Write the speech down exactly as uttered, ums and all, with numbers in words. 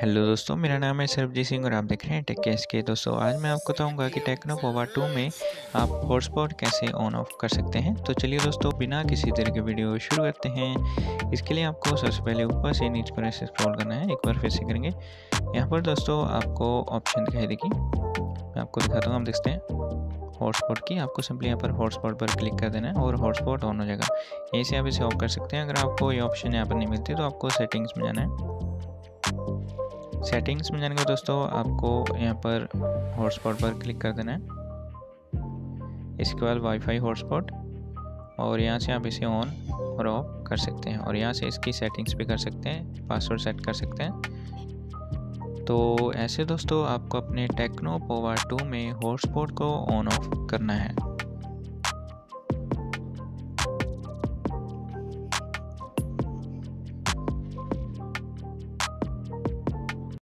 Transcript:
Hello दोस्तों, मेरा नाम है सरबजीत सिंह और आप देख रहे हैं टेक केस के। दोस्तों आज मैं आपको बताऊंगा कि टेक्नो पोवा टू में आप हॉटस्पॉट कैसे ऑन ऑफ कर सकते हैं। तो चलिए दोस्तों, बिना किसी देर के वीडियो शुरू करते हैं। इसके लिए आपको सबसे पहले ऊपर से नीचे पर ऐसे स्क्रॉल करना है। एक बार फिर से करेंगे। यहाँ पर दोस्तों आपको ऑप्शन दिखाई देगी, मैं आपको दिखाता हूँ। आप देखते हैं हॉटस्पॉट की, आपको सिंपली यहाँ पर हॉटस्पॉट पर क्लिक कर देना है और हॉटस्पॉट ऑन हो जाएगा। यहीं से आप इसे ऑफ कर सकते हैं। अगर आपको ये ऑप्शन यहाँ पर नहीं मिलती तो आपको सेटिंग्स में जाना है। सेटिंग्स में जाने के दोस्तों आपको यहाँ पर हॉटस्पॉट पर क्लिक कर देना है। इसके बाद वाईफाई हॉटस्पॉट, और यहाँ से आप इसे ऑन और ऑफ कर सकते हैं, और यहाँ से इसकी सेटिंग्स भी कर सकते हैं, पासवर्ड सेट कर सकते हैं। तो ऐसे दोस्तों आपको अपने टेक्नो पोवा टू में हॉटस्पॉट को ऑन ऑफ करना है।